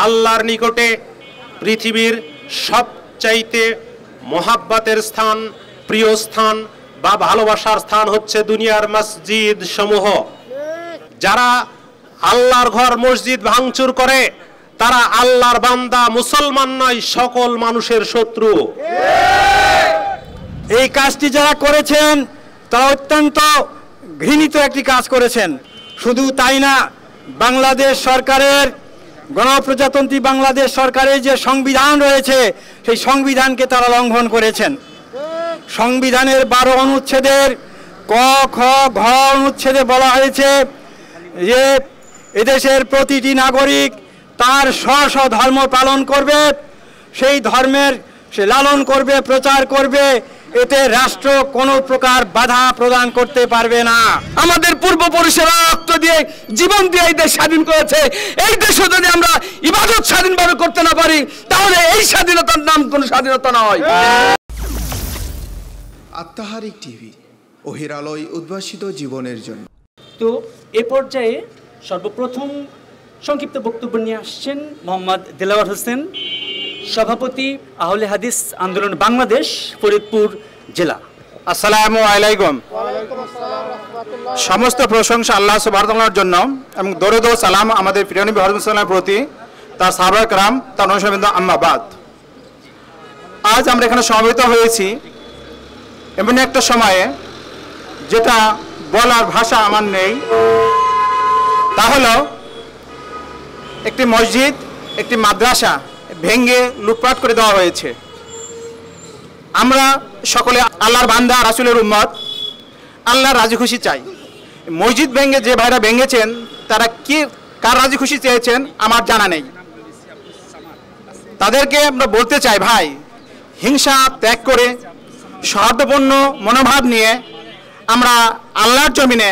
आल्लार निकटे पृथिवीर सब चाइते मोहब्बतेर स्थान प्रिय स्थान बा भालोबासार स्थान होच्छे दुनियार मस्जिद समूह। जारा आल्लार घर मस्जिद भांगचुर करे तारा आल्लार बान्दा मुसलमान नय सकल मानुषेर शत्रु। এই কাজটি যারা করেছেন তারা অত্যন্ত ঘৃণিত একটি কাজ করেছেন। শুধু তাই না, বাংলাদেশ সরকারের গণপ্রজাতন্ত্রী বাংলাদেশ সরকারের যে সংবিধান রয়েছে সেই সংবিধানকে তারা লঙ্ঘন করেছেন। সংবিধানের ১২ অনুচ্ছেদের ক খ ঘ অনুচ্ছেদে বলা হয়েছে যে এদেশের প্রতিটি নাগরিক তার স্ব স্ব ধর্ম পালন করবে, সেই ধর্মের সে লালন করবে, প্রচার করবে, এতে রাষ্ট্র কোনো প্রকার বাধা প্রদান করতে পারবে না। আমাদের পূর্বপুরুষেরা রক্ত দিয়ে জীবন দিয়ে এই দেশ স্বাধীন করেছে, এই দেশে যদি আমরা ইবাদত স্বাধীনভাবে করতে না পারি তাহলে এই স্বাধীনতার নাম কোনো স্বাধীনতা নয়। আত্মাহারিক টিভি, ওহির আলোয় উদ্ভাসিত জীবনের জন্য। তো এ পর্যায়ে সর্বপ্রথম সংক্ষিপ্ত বক্তব্য নিয়ে আসছেন মোহাম্মদ দেলাওয়ার হোসেন, সভাপতি আহলে হাদিস আন্দোলন বাংলাদেশ ফরিদপুর জেলা। আসসালামু আলাইকুম। সমস্ত প্রশংসা আল্লাহ সুবহানাহুর জন্য এবং দরুদ ও সালাম আমাদের প্রিয় নবী হযরত মুহাম্মদের প্রতি, তার সাহাবা کرام, তার অনুসারীবৃন্দ। আম্মা বাদ, আজ আমরা এখানে সমবেত হয়েছি এমন একটা সময়ে যেটা বলার ভাষা আমার নেই। তা হলো একটি মসজিদ, একটি মাদ্রাসা ভেঙ্গে লুটপাট করে দেওয়া হয়েছে। আমরা সকলে আল্লাহর বান্দা, রাসূলের উম্মত, আল্লাহর রাজি খুশি চাই। মসজিদ ভেঙ্গে যে ভাইরা ভেঙ্গেছেন তারা কি কার রাজি খুশি চেয়েছেন আমার জানা নেই। তাদেরকে আমরা বলতে চাই, ভাই, হিংসা ত্যাগ করে সৌহার্দ্যপূর্ণ মনোভাব নিয়ে আমরা আল্লাহর জমিনে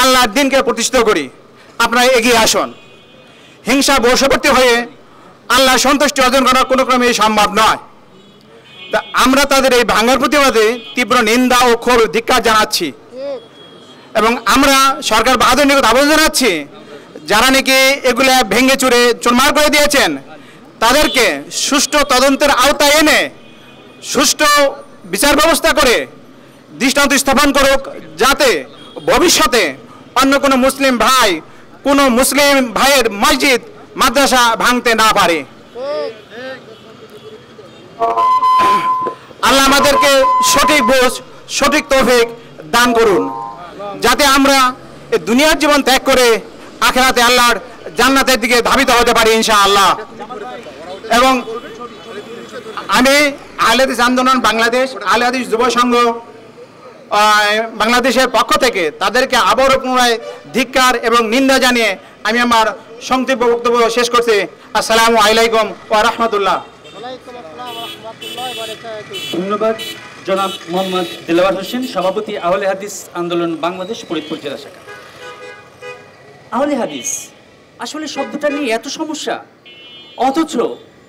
আল্লাহর দিনকে প্রতিষ্ঠিত করি। আপনারা এগিয়ে আসুন। হিংসা বশবর্তী হয়ে আল্লাহ সন্তুষ্টি অর্জন করা কোনো ক্রমেই সম্ভব নয়। তা আমরা তাদের এই ভাঙার প্রতিবাদে তীব্র নিন্দা ও ক্ষোভ ধিক্কার জানাচ্ছি এবং আমরা সরকার বাহাদুর নিকট আবেদন জানাচ্ছি, যারা নাকি এগুলো ভেঙে চুরে চুরমার করে দিয়েছেন তাদেরকে সুষ্ঠু তদন্তের আওতায় এনে সুষ্ঠু বিচার ব্যবস্থা করে দৃষ্টান্ত স্থাপন করুক, যাতে ভবিষ্যতে অন্য কোনো মুসলিম ভাই কোনো মুসলিম ভাইয়ের মসজিদ মাদ্রাসা ভাঙতে না পারে। আল্লাহ আমাদেরকে সঠিক বুঝ, সঠিক তৌফিক দান করুন, যাতে আমরা এই দুনিয়ার জীবন ত্যাগ করে আখিরাতে আল্লাহর জান্নাতের দিকে ধাবিত হতে পারি ইনশাআল্লাহ। এবং আমি আহলে হাদিস আন্দোলন বাংলাদেশ, আহলে হাদিস যুব সংঘ বাংলাদেশের পক্ষ থেকে তাদেরকে আবারও পুনরায় ধিক্কার এবং নিন্দা জানিয়ে আমি আমার সংক্ষিপ্ত বক্তব্য শেষ করছি। আসসালামু আলাইকুম ওয়া রাহমাতুল্লাহ। ধন্যবাদ জনাব মোহাম্মদ দেলাওয়ার হোসেন, সভাপতি আহলে হাদিস আন্দোলন বাংলাদেশ ফরিদপুর জেলা শাখা। আহলে হাদিস আসলে শব্দটা নিয়ে এত সমস্যা, অথচ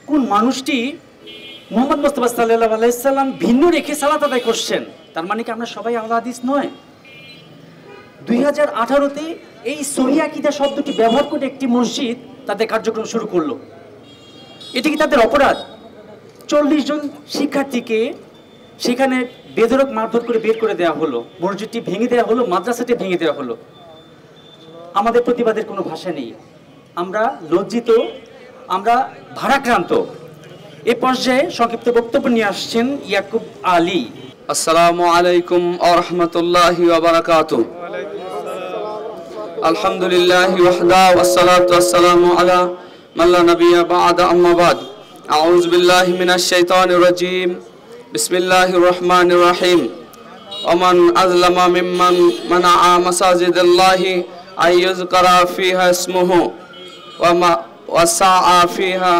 কোন মানুষটি মোহাম্মদ মুস্তাফা সাল্লাল্লাহু আলাইহি সাল্লাম ভিন্ন রেখে সালাত আদায় করছেন, তার মানে কি আমরা সবাই আহলে হাদিস নয়? 2018-তে এই সহিহ আকীদা শব্দটি ব্যবহার করে একটি মসজিদ তাদের কার্যক্রম শুরু করলো। এটি কি তাদের অপরাধ? 40 জন শিক্ষার্থীকে সেখানে বেধড়ক মারধর করে বের করে দেওয়া হলো, মসজিদটি ভেঙে দেওয়া হলো, মাদ্রাসাটি ভেঙে দেওয়া হলো। আমাদের প্রতিবাদের কোনো ভাষা নেই। আমরা লজ্জিত, আমরা ভারাক্রান্ত। এ পর্যায়ে সংক্ষিপ্ত বক্তব্য নিয়ে আসছেন ইয়াকুব আলী। আসসালামু আলাইকুম ওয়া রাহমাতুল্লাহি ওয়া বারাকাতুহু। আলহামদুলিল্লাহি ওয়াহদা ওয়াস সালাতু ওয়াস সালামু আলা মান লা নাবিয়্যা বা'দা, আম্মা বা'দ। আউযু বিল্লাহি মিনাশ শাইতানির রাজীম, বিসমিল্লাহির রহমানির রহিম। ওয়া মান আযলামা মিম্মান মানাআ মাসাজিদাল্লাহি আইয়ুযকারা ফিহা ইসমুহু ওয়া মা ওয়াসাআ ফিহা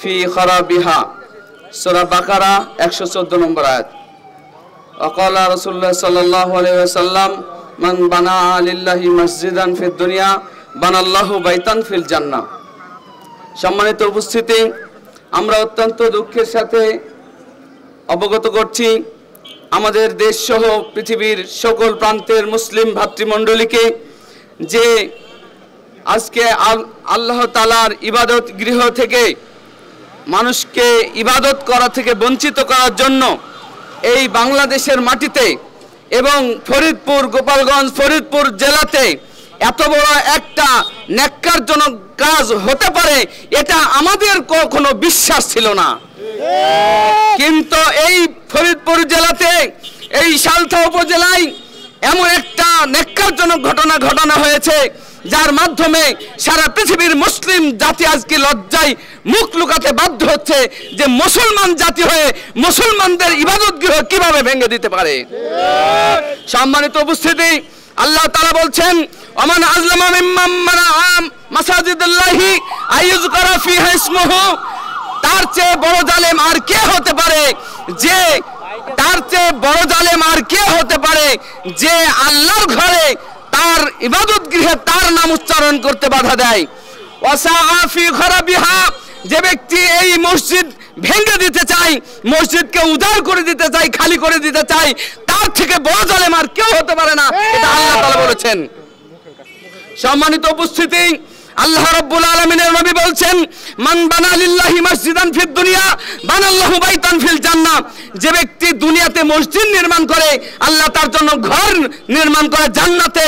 ফি খারাবিহা। সূরা বাকারা 114 নম্বর আয়াত। وقال رسول الله صلى الله عليه وسلم من بنى لله مسجدا في الدنيا بنى الله بيتا في الجنة। সম্মানিত উপস্থিতি, আমরা অত্যন্ত দুঃখের সাথে অবগত করছি আমাদের দেশ সহ পৃথিবীর সকল প্রান্তের মুসলিম ভাতৃমণ্ডলীকে যে आज के आल्लाह तालार इबादत गृह थेके मानुष के इबादत करा थेके वंचित करार जन्नो एई बांग्लादेशेर माटिते एवं फरिदपुर गोपालगंज फरिदपुर जिलाते एत बड़ एकटा नेक्कारजनक काज होते पारे एटा आमादेर कोनो विश्वास छिलो ना। किन्तु एई फरिदपुर जिलाते एई सालथा उपजेलाय एमन एकटा नेक्कारजनक घटना घटानो हयेछे जार माध्यमे सारा पृथिवीर मुस्लिम जाति आज के लज्जाय मुख लुकाते बाध्य होच्छे जे मुसलमान जाति हये मुसलमानदेर इबादत गृह किभाबे भेंगे दिते पारे। सम्मानित उपस्थिति आल्लाह ताआला बोलছেন अमन अज़लमा मिम्मान मनाअ मसाजिदुल्लाहि आयुज़करा फ़ीहा इस्मुहु। तार चेये बड़ जालेम आर के होते पारे जे तार चेये बड़ जालेम आर के होते पारे जे आल्लाहर घरे तार इबादत गृहे तार नाम उच्चारण करते बाधा देय। जे व्यक्ति एई मस्जिद भेंगे दीते चाय मस्जिद के उधार कर दीते चाय खाली कर दीते चाय तार थेके बड़ जालेम आर केउ होते पारे ना एटा आल्लाह ताआला बोलेছেন। सम्मानित उपस्थिति আল্লাহ রাব্বুল আলামিনের নবী বলেন মান বানা লিল্লাহি মসজিদান ফিদ দুনিয়া বানাল্লাহু বাইতান ফিল জান্নাহ। যে ব্যক্তি দুনিয়াতে মসজিদ নির্মাণ করে আল্লাহ তার জন্য ঘর নির্মাণ করে জান্নাতে।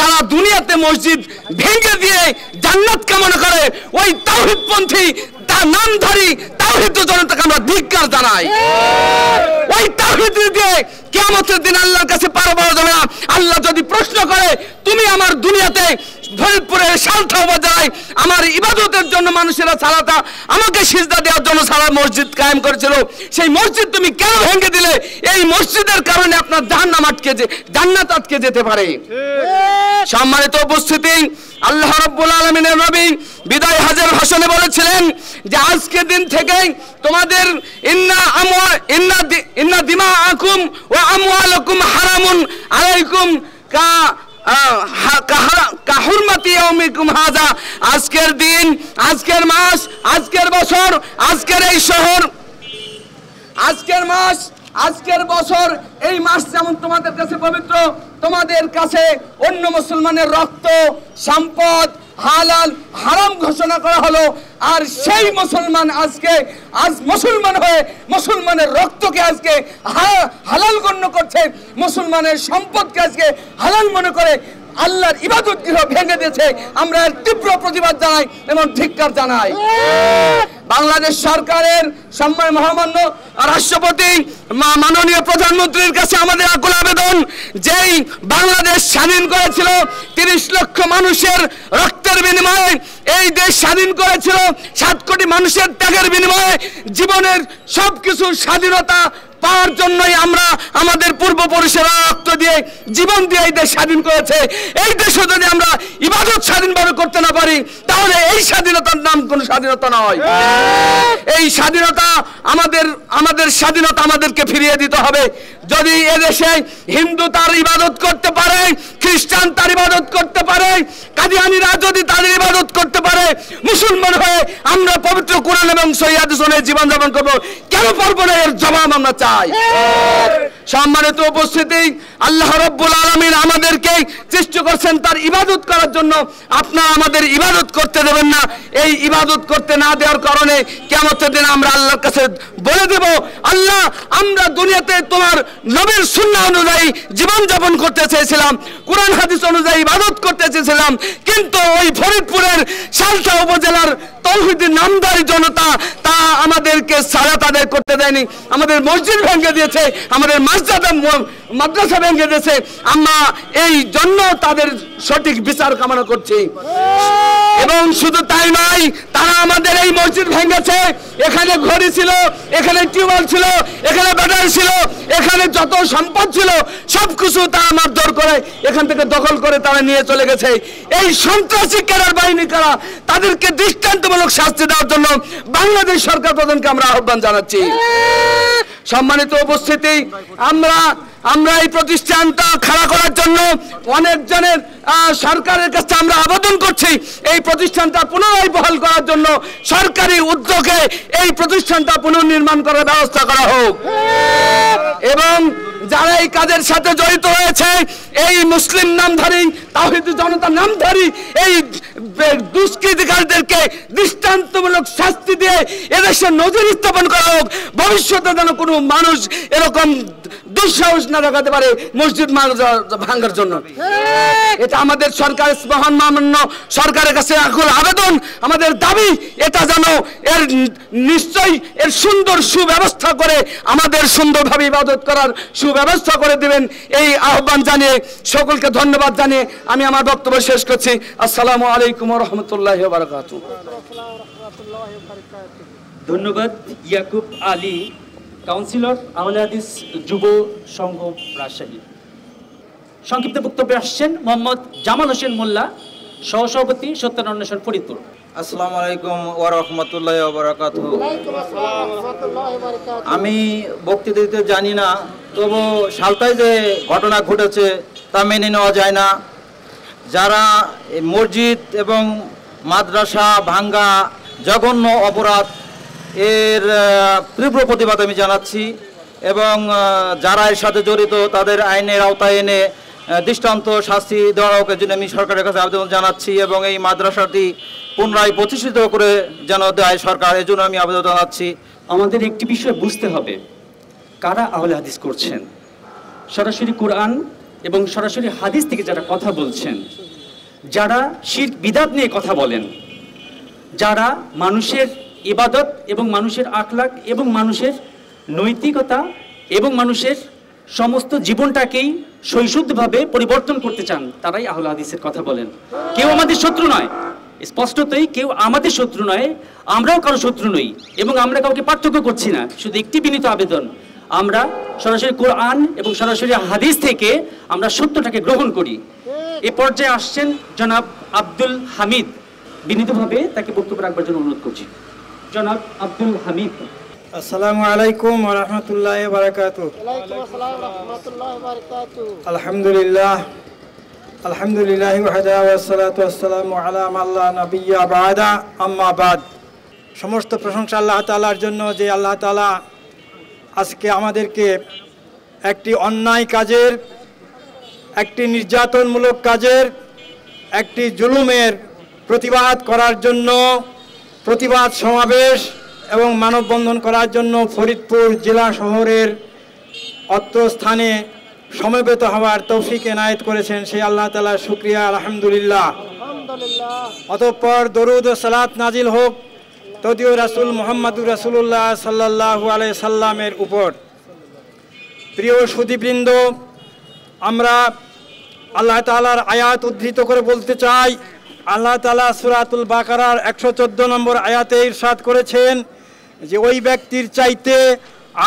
যারা দুনিয়াতে মসজিদ ভেঙে দিয়ে জান্নাত কামনা করে ওই তাওহীদপন্থী তার নামধারী তাওহীদ জনতাকে আমরা ধিক্কার জানাই। ওই তাওহীদ দিয়ে কিয়ামতের দিন আল্লাহর কাছে পার পাওয়া যাবে না। আল্লাহ যদি প্রশ্ন করে তুমি আমার দুনিয়াতে ফরিদপুরের সালথা উপজেলায় আমার ইবাদতের জন্য মানুষেরা সালাতা আমাকে সিজদা দেওয়ার জন্য সারা মসজিদ কায়েম করেছিল সেই মসজিদ তুমি কেন ভেঙে দিলে? এই মসজিদের কারণে আপনার জাহান্নাম আটকে যে জান্নাত আটকে যেতে পারে। সম্মানিত উপস্থিতি আল্লাহ রাব্বুল আলামিনের নবী বিদায় হাজের ভাষণে বলেছিলেন যে আজকের দিন থেকে তোমাদের ইন্না দিমাআকুম ওয়া আমওয়ালুকুম হারামুন আলাইকুম আজকের দিন আজকের মাস আজকের বছর আজকের এই শহর আজকের মাস আজকের বছর এই মাস যেমন তোমাদের কাছে পবিত্র তোমাদের কাছে অন্য মুসলমানের রক্ত সম্পদ হালাল হারাম ঘোষণা করা হলো। আর সেই মুসলমান আজকে আজ মুসলমান হয়ে মুসলমানের রক্তকে আজকে হালাল গণ্য করছে মুসলমানের সম্পদকে আজকে হালাল মনে করে আল্লাহর ইবাদত গৃহ ভেঙে দিয়েছে। আমরা এর তীব্র প্রতিবাদ জানাই এবং ধিক্কার জানাই। বাংলাদেশ সরকারের সম্মানীয় মহামান্য রাষ্ট্রপতি মাননীয় প্রধানমন্ত্রীর কাছে আমাদের আকুল আবেদন যেই বাংলাদেশ স্বাধীন করেছিল ৩০ লক্ষ মানুষের রক্তের বিনিময়ে এই দেশ স্বাধীন করেছিল ৭ কোটি মানুষের ত্যাগের বিনিময়ে জীবনের সবকিছু স্বাধীনতা পাওয়ার জন্যই আমরা আমাদের পূর্বপুরুষেরা রক্ত দিয়ে জীবন দিয়ে এই দেশ স্বাধীন করেছে। এই দেশে যদি আমরা ইবাদত স্বাধীনভাবে করতে না পারি তাহলে এই স্বাধীনতার নাম কোনো স্বাধীনতা নয়। এই স্বাধীনতা আমাদের স্বাধীনতা আমাদেরকে ফিরিয়ে দিতে হবে। যদি এদেশে হিন্দু তার ইবাদত করতে পারে খ্রিস্টান তার ইবাদত করতে পারে কাদিয়ানীরা যদি তাদের ইবাদত করতে পারে মুসলমান হয়ে আমরা পবিত্র কোরআন এবং সহিহ হাদিস অনুযায়ী জীবনযাপন করবো কেন পারবো না? এর জবাব আমরা চাই। সম্মানিত উপস্থিতি আল্লাহ রাব্বুল আলামিন আমাদেরকে সৃষ্টি করেছেন তার ইবাদত করার জন্য। আপনারা আমাদের ইবাদত করতে দেবেন না। এই ইবাদত করতে না দেওয়ার কারণে কিয়ামতের দিন আমরা আল্লাহর কাছে বলে দেব আল্লাহ আমরা দুনিয়াতে তোমার নবীর সুন্নাহ অনুযায়ী জীবন যাপন করতে চেয়েছিলাম কোরআন হাদিস অনুযায়ী ইবাদত করতে চেয়েছিলাম কিন্তু ওই ফরিদপুরের সালথা উপজেলার তাওহীদের নামধারী জনতা তা আমাদেরকে সালাত আদায় করতে দেয়নি আমাদের মসজিদ ভেঙে দিয়েছে আমাদের মাদ্রাসা ভেঙে দিয়েছে। আমরা এই জন্য তাদের সঠিক বিচার কামনা করছি। এবং শুধু তাই নয় তারা আমাদের এই মসজিদ ভেঙেছে এখানে ঘড়ি ছিল এখানে টিউবওয়েল ছিল এখানে ব্যাটারি ছিল এখানে যত সম্পদ ছিল সবকিছু তারা মারধর করে এখান থেকে দখল করে তারা নিয়ে চলে গেছে। এই সন্ত্রাসী ক্যাডার বাহিনী কারা তাদেরকে দৃষ্টান্তমূলক শাস্তি দেওয়ার জন্য বাংলাদেশ সরকার প্রধানকে আমরা আহ্বান জানাচ্ছি। সম্মানিত উপস্থিতি আমরা এই প্রতিষ্ঠানটা খাড়া করার জন্য অনেকজনের সরকারের কাছে আমরা আবেদন করছি এই প্রতিষ্ঠানটা পুনরায় বহাল করার জন্য সরকারি উদ্যোগে এই প্রতিষ্ঠানটা পুনর্নির্মাণ করার ব্যবস্থা করা হোক। এবং যারা এই কাজের সাথে জড়িত রয়েছে এই মুসলিম নামধারী তাওহীদ জনতা নামধারী এই दुष्कृतिकारदेरके दृष्टान्तमूलक शास्ति दिए एदेशे नजर स्थापन करा होक भविष्यते जेन कोनो मानुष एरकम दुस्साहस ना देखाते पारे मस्जिद भांगार जन्य एटा आमादेर सरकार महान माननीय सरकारेर काछे आকুल आवेदन आमादेर दाबी एटा जानो एर निश्चय एर सुंदर सुव्यवस्था करे आमादेर सुंदरभावे इबादत करार सुव्यवस्था करे दिबेन एई आह्वान जानिये सकलके धन्यवाद जानिये आमि आमार बक्तव्य शेष करछि আসসালামু আলাইকুম ওয়া রাহমাতুল্লাহি ওয়া বারাকাতুহু। ধন্যবাদ ইয়াকুব আলী কাউন্সিলর আহলে হাদিস যুব সংঘ রাজশাহী। সংক্ষিপ্ত বক্তব্য আসছেন মোহাম্মদ জামাল হোসেন মোল্লা সহসভাপতি সত্যান্বেষণ ফরিদপুর। আসসালামু আলাইকুম ওয়া রাহমাতুল্লাহি ওয়া বারাকাতুহু। ওয়ালাইকুম আসসালাম ওয়া রাহমাতুল্লাহি ওয়া বারাকাতুহু। আমি বক্তৃতা দিতে জানি না, তবু সালতায় যে ঘটনা ঘটেছে তা মেনে নেওয়া যায় না। যারা মসজিদ এবং মাদ্রাসা ভাঙ্গা জঘন্য অপরাধ, এর তীব্র প্রতিবাদ আমি জানাচ্ছি এবং যারা এর সাথে জড়িত তাদের আইনের আওতায় এনে দৃষ্টান্ত শাস্তি দেওয়ার জন্য আমি সরকারের কাছে আবেদন জানাচ্ছি এবং এই মাদ্রাসাটি পুনরায় প্রতিষ্ঠিত করে যেন দেয় সরকার, এর জন্য আমি আবেদন জানাচ্ছি। আমাদের একটি বিষয় বুঝতে হবে, কারা আহলে হাদিস করছেন। সরাসরি কোরআন এবং সরাসরি হাদিস থেকে যারা কথা বলছেন, যারা শিরক বিদআত নিয়ে কথা বলেন, যারা মানুষের ইবাদত এবং মানুষের আখলাক এবং মানুষের নৈতিকতা এবং মানুষের সমস্ত জীবনটাকেই শৈশুদ্ধভাবে পরিবর্তন করতে চান, তারাই আহলে হাদিসের কথা বলেন। কেউ আমাদের শত্রু নয়, স্পষ্টতই কেউ আমাদের শত্রু নয়, আমরাও কারো শত্রু নই এবং আমরা কাউকে পার্থক্য করছি না। শুধু একটি বিনীত আবেদন, আমরা সরাসরি কোরআন এবং সরাসরি হাদিস থেকে আমরা সত্যটাকে গ্রহণ করি। এ পর্যায়ে আসছেন জনাব আব্দুল হামিদ, বিনীতভাবে তাকে বক্তব্য রাখবার জন্য অনুরোধ করছি। জনাব আব্দুল হামিদ। আসসালামু আলাইকুম ওয়া রাহমাতুল্লাহি ওয়া বারাকাতুহু। ওয়া আলাইকুম আসসালাম ওয়া রাহমাতুল্লাহি ওয়া বারাকাতুহু। আলহামদুলিল্লাহ আলহামদুলিল্লাহি ওয়াহদা ওয়া সসালাতু ওয়া সালামু আলা মান লা নাবিয়্যা বা'দা, আম্মা বা'দ। সমস্ত প্রশংসা আল্লাহ তাআলার জন্য, যে আল্লাহ তাআলা আজকে আমাদেরকে একটি অন্যায় কাজের, একটি নির্যাতনমূলক কাজের, একটি জুলুমের প্রতিবাদ করার জন্য প্রতিবাদ সমাবেশ এবং মানববন্ধন করার জন্য ফরিদপুর জেলা শহরের অত্র স্থানে সমবেত হওয়ার তৌফিক এনায়েত করেছেন, সেই আল্লাহ তাআলার শুকরিয়া, আলহামদুলিল্লাহ। অতঃপর দরুদ ও সালাত নাজিল হোক তদীয় রাসূল মুহাম্মদুর রাসূলুল্লাহ সাল্লাল্লাহু আলাইহি সাল্লামের উপর। প্রিয় সুধীবৃন্দ, আমরা আল্লাহ তাআলার আয়াত উদ্ধৃত করে বলতে চাই, আল্লাহ তাআলা সূরাতুল বাকারার ১১৪ নম্বর আয়াতে ইরশাদ করেছেন যে ওই ব্যক্তির চাইতে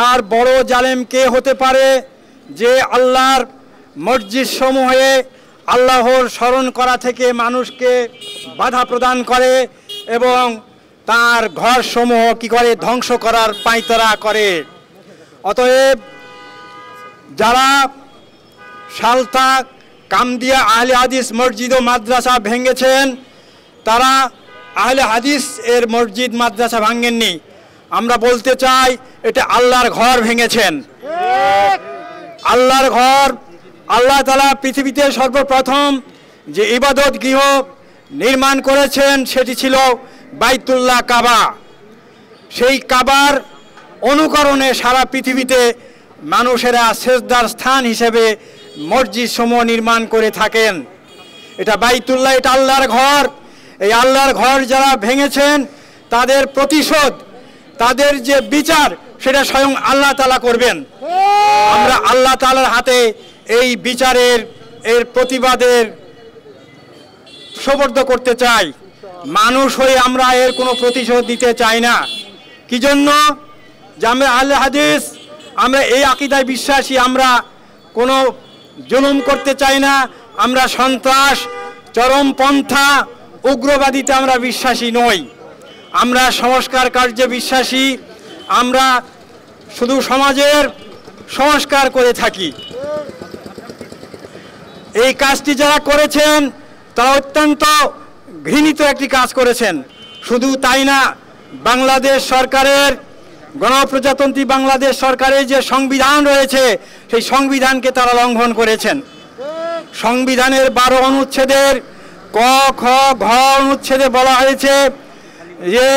আর বড় জালেম কে হতে পারে যে আল্লাহর মসজিদসমূহে আল্লাহর স্মরণ করা থেকে মানুষকে বাধা প্রদান করে এবং তার ঘরসমূহ কি করে ধ্বংস করার পাঁয়তারা করে। অতএব যারা সালতা কামদিয়া আহলে হাদিস মসজিদ ও মাদ্রাসা ভেঙেছেন, তারা আহলে হাদিস এর মসজিদ মাদ্রাসা ভাঙেননি। আমরা বলতে চাই এটা আল্লাহর ঘর ভেঙেছেন, আল্লাহর ঘর। আল্লাহ তাআলা পৃথিবীতে সর্বপ্রথম যে ইবাদত গৃহ নির্মাণ করেছেন সেটি ছিল বাইতুল্লাহ, কাবা। সেই কাবার অনুকরণে সারা পৃথিবীতে মানুষেরা সেজদার স্থান হিসেবে মসজিদসমূহ নির্মাণ করে থাকেন। এটা বাইতুল্লাহ, এটা আল্লাহর ঘর। এই আল্লাহর ঘর যারা ভেঙেছেন তাদের প্রতিশোধ, তাদের যে বিচার, সেটা স্বয়ং আল্লাহ তাআলা করবেন। আমরা আল্লাহ তাআলার হাতে এই বিচারের, এর প্রতিবাদের সোপর্দ করতে চাই। মানুষ হয়ে আমরা এর কোনো প্রতিশোধ দিতে চাই না। কি জন্য? যে আমরা আহলে হাদিস, আমরা এই আকীদায় বিশ্বাসী, আমরা কোনো জুলুম করতে চাই না, আমরা সন্ত্রাস, চরমপন্থা, উগ্রবাদিতে আমরা বিশ্বাসী নই। আমরা সংস্কার কার্যে বিশ্বাসী, আমরা শুধু সমাজের সংস্কার করে থাকি। এই কাজটি যারা করেছেন তারা অত্যন্ত ঘৃণিত একটি কাজ করেছেন। শুধু তাই না, বাংলাদেশ সরকারের, গণপ্রজাতন্ত্রী বাংলাদেশ সরকারের যে সংবিধান রয়েছে সেই সংবিধানকে তারা লঙ্ঘন করেছেন। সংবিধানের ১২ অনুচ্ছেদের क ख ঘ অনুচ্ছেদে বলা হয়েছে যে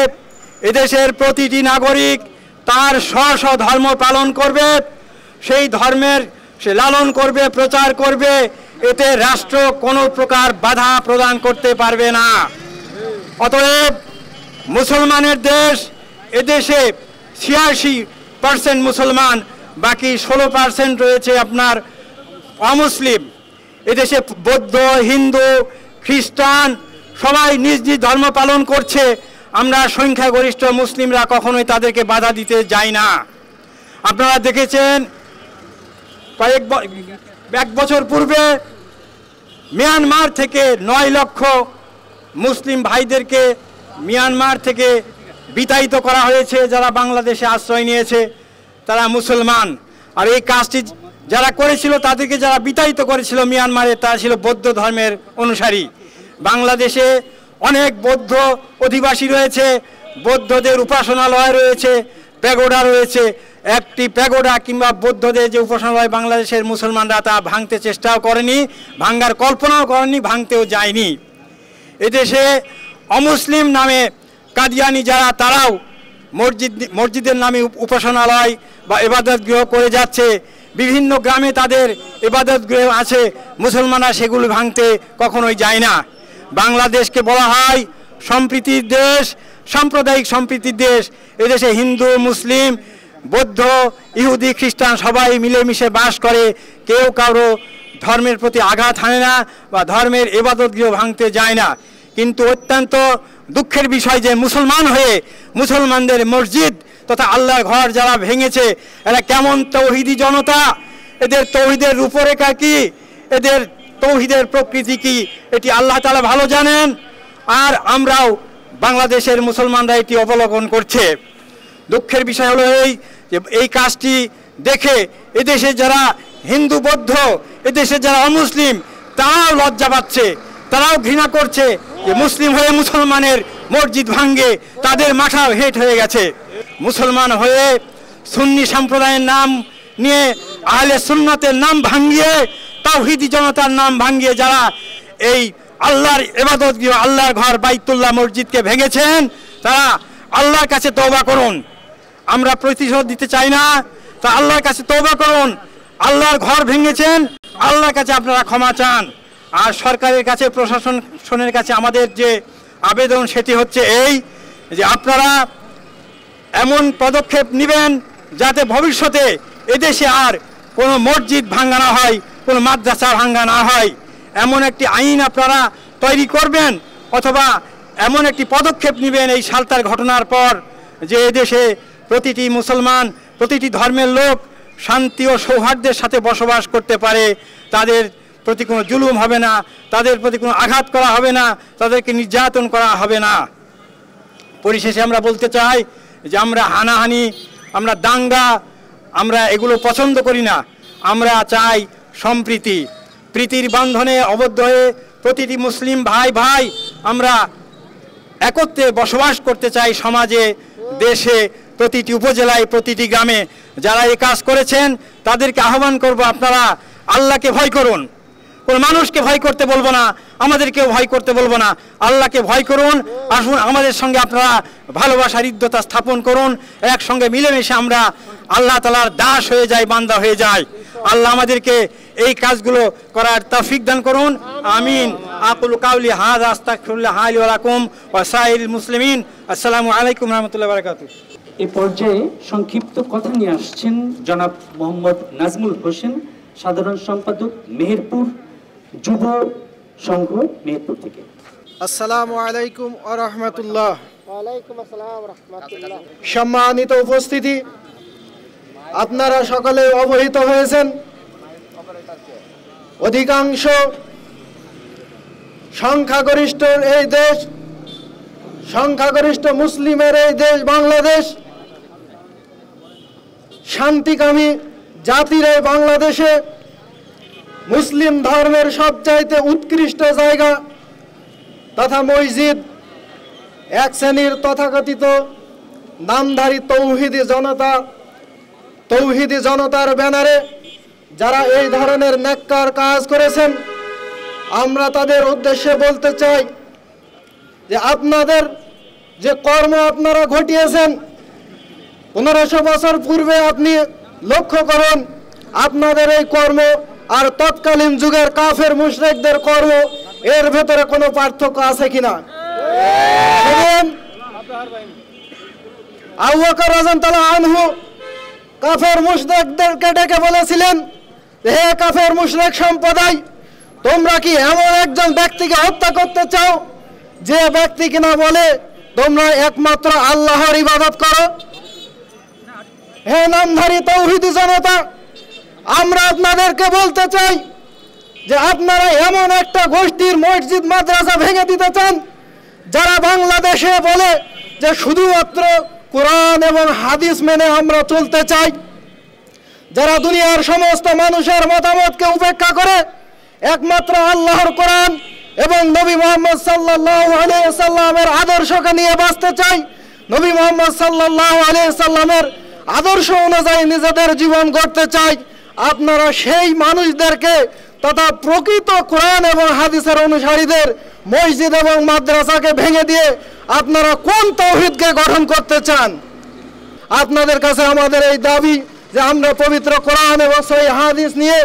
এদেশের প্রতিটি নাগরিক তার স্ব স্ব ধর্ম পালন করবে, সেই ধর্মের সে লালন করবে, প্রচার করবে, এতে রাষ্ট্র কোনো প্রকার বাধা প্রদান করতে পারবে না। অতএব মুসলমানের দেশ, এদেশে 86% মুসলমান, বাকি 16% রয়েছে আপনার অমুসলিম। এদেশে বৌদ্ধ, হিন্দু, খ্রিস্টান সবাই নিজ নিজ ধর্ম পালন করছে। আমরা সংখ্যাগরিষ্ঠ মুসলিমরা কখনোই তাদেরকে বাধা দিতে যাই না। আপনারা দেখেছেন এক বছর পূর্বে মিয়ানমার থেকে 9 লক্ষ মুসলিম ভাইদেরকে মিয়ানমার থেকে বিতাড়িত করা হয়েছে, যারা বাংলাদেশে আশ্রয় নিয়েছে তারা মুসলমান। আর এই কাজটি যারা করেছিল, তাদেরকে যারা বিতাড়িত করেছিল মিয়ানমারে, তারা ছিল বৌদ্ধ ধর্মের অনুসারী। বাংলাদেশে অনেক বৌদ্ধ অধিবাসী রয়েছে, বৌদ্ধদের উপাসনালয় রয়েছে, প্যাগোডা রয়েছে। একটি প্যাগোডা কিংবা বৌদ্ধদের যে উপাসনালয় বাংলাদেশের মুসলমানরা তা ভাঙতে চেষ্টাও করেনি, ভাঙ্গার কল্পনাও করেনি, ভাঙতেও যায়নি। এদেশে অমুসলিম নামে কাদিয়ানি যারা, তারাও মসজিদের নামে উপাসনালয় বা ইবাদত গৃহ করে যাচ্ছে। বিভিন্ন গ্রামে তাদের ইবাদত গৃহ আছে, মুসলমানরা সেগুলো ভাঙতে কখনোই যায় না। বাংলাদেশকে বলা হয় সম্প্রীতির দেশ, সাম্প্রদায়িক সম্প্রীতির দেশ। এদেশে হিন্দু, মুসলিম, বৌদ্ধ, ইহুদি, খ্রিস্টান সবাই মিলেমিশে বাস করে। কেউ কারো ধর্মের প্রতি আঘাত হানে না বা ধর্মের ইবাদত গৃহ ভাঙতে যায় না। কিন্তু অত্যন্ত দুঃখের বিষয় যে মুসলমান হয়ে মুসলমানদের মসজিদ তথা আল্লাহর ঘর যারা ভেঙেছে, এরা কেমন তৌহিদি জনতা, এদের তৌহিদের রূপরেখা কি, এদের তৌহিদের প্রকৃতি কি, এটি আল্লাহ তাআলা ভালো জানেন। আর আমরাও বাংলাদেশের মুসলমানরা এটি অবলোকন করছে। দুঃখের বিষয় হলো এই কাজটি দেখে এদেশে যারা হিন্দু, বৌদ্ধ, এদেশে যারা অমুসলিম তারাও লজ্জা পাচ্ছে, তারাও ঘৃণা করছে যে মুসলিম হয়ে মুসলমানের মসজিদ ভাঙ্গে, তাদের মাথাও হেট হয়ে গেছে। মুসলমান হয়ে সুন্নি সম্প্রদায়ের নাম নিয়ে আহলে সুন্নতের নাম ভাঙ্গিয়ে, তাওহীদি জনতার নাম ভাঙ্গিয়ে যারা এই আল্লাহর ইবাদত গৃহ, আল্লাহর ঘর বাইতুল্লাহ মসজিদকে ভেঙেছেন, তারা আল্লাহর কাছে তওবা করুন। আমরা প্রতিশোধ দিতে চাই না, তা আল্লাহর কাছে তওবা করুন। আল্লাহর ঘর ভেঙেছেন, আল্লাহর কাছে আপনারা ক্ষমা চান। আর সরকারের কাছে, প্রশাসনের কাছে আমাদের যে আবেদন সেটি হচ্ছে এই যে আপনারা এমন পদক্ষেপ নেবেন যাতে ভবিষ্যতে এদেশে আর কোনো মসজিদ ভাঙ্গা না হয়, কোনো মাদ্রাসা ভাঙ্গা না হয়। এমন একটি আইন আপনারা তৈরি করবেন অথবা এমন একটি পদক্ষেপ নেবেন এই সালতার ঘটনার পর, যে এদেশে প্রতিটি মুসলমান, প্রতিটি ধর্মের লোক শান্তি ও সৌহার্দ্যের সাথে বসবাস করতে পারে, তাদের প্রতি কোনো জুলুম হবে না, তাদের প্রতি কোনো আঘাত করা হবে না, তাদেরকে নির্যাতন করা হবে না। পরিশেষে আমরা বলতে চাই যে আমরা হানাহানি, আমরা দাঙ্গা, আমরা এগুলো পছন্দ করি না। আমরা চাই সম্প্রীতি, প্রীতির বন্ধনে আবদ্ধ হয়ে প্রতিটি মুসলিম ভাই ভাই আমরা একত্রে বসবাস করতে চাই সমাজে, দেশে, প্রতিটি উপজেলায়, প্রতিটি গ্রামে। যারা এই কাজ করেছেন তাদেরকে আহ্বান করব, আপনারা আল্লাহকে ভয় করুন। কোনো মানুষকে ভয় করতে বলবো না, আমাদেরকেও ভয় করতে বলবো না, আল্লাহকে ভয় করুন। আসুন আমাদের সঙ্গে আপনারা ভালোবাসার হৃদ্যতা স্থাপন করুন, একসঙ্গে মিলেমিশে আমরা আল্লাহ তাআলার দাস হয়ে যাই, বান্দা হয়ে যাই। আল্লাহ আমাদেরকে এই কাজগুলো করার তৌফিক দান করুন, আমিন। আকুলু কাউলি হাযা আস্তাগফিরুল্লাহ লি ওয়া লাকুম ওয়া সাইরিল মুসলিমিন। আসসালামু আলাইকুম ওয়া রাহমাতুল্লাহি ওয়া বারাকাতুহু। এই পর্যায়ে সংক্ষিপ্ত কথা নিয়ে আসছেন জনাব মোহাম্মদ নাজমুল হোসেন, সাধারণ সম্পাদক, মেহেরপুর যুব সংঘ, মেহেরপুর থেকে। আসসালামু আলাইকুম ওয়া রাহমাতুল্লাহ। ওয়া আলাইকুম আসসালাম ওয়া রাহমাতুল্লাহ। সম্মানিত উপস্থিতি, আপনারা সকলে অবহিত হয়েছেন, অধিকাংশ সংখ্যাগরিষ্ঠ এই দেশ, সংখ্যাগরিষ্ঠ মুসলিমের এই দেশ বাংলাদেশ, শান্তিকামী জাতির এই বাংলাদেশে মুসলিম ধর্মের সবচাইতে উৎকৃষ্ট জায়গা তথা মসজিদ এক শ্রেণীর তথাকথিত নামধারী তৌহিদি জনতা, তৌহিদি জনতার ব্যানারে যারা এই ধরনের নেককার কাজ করেছেন আমরা তাদের উদ্দেশ্যে বলতে চাই যে আপনাদের যে কর্ম আপনারা ঘটিয়েছেন ১৫০০ বছর পূর্বে আপনি লক্ষ্য করুন আপনাদের এই কর্ম আর তৎকালীন যুগের কাফের মুশরিকদের কর্ম এর ভেতরে কোনো পার্থক্য আছে কিনা। আবু বকর রাদিয়াল্লাহু আনহু কাফের মুশরিকদেরকে ডেকে বলেছিলেন, হে কাফের মুশরিক সম্প্রদায়, তোমরা কি এমন একজন ব্যক্তিকে হত্যা করতে চাও যে ব্যক্তি কিনা বলে তোমরা একমাত্র আল্লাহর ইবাদত করো? হে নামধারী তাওহীদি জনতা, আমরা আপনাদেরকে বলতে চাই যে আপনারা এমন একটা গোষ্ঠীর মসজিদ মাদ্রাসা ভেঙে দিতে চান যারা বাংলাদেশে বলে যে শুধুমাত্র কোরআন এবং হাদিস মেনে আমরা চলতে চাই, যারা দুনিয়ার সমস্ত মানুষের মতামতকে উপেক্ষা করে একমাত্র আল্লাহর কোরআন এবং নবী মুহাম্মদ সাল্লাল্লাহু আলাইহি সাল্লামের আদর্শকে নিয়ে বাঁচতে চাই, নবী মুহাম্মদ সাল্লাল্লাহু আলাইহি সাল্লামের আদর্শ অনুযায়ী নিজেদের জীবন গড়তে চাই। আপনারা সেই মানুষদেরকে তথা প্রকৃত কোরআন এবং হাদিসের অনুসারীদের মসজিদ এবং মাদ্রাসাকে ভেঙে দিয়ে আপনারা কোন তাওহীদকে গঠন করতে চান? আপনাদের কাছে আমাদের এই দাবি যে আমরা পবিত্র কোরআন এবং সহিহ হাদিস নিয়ে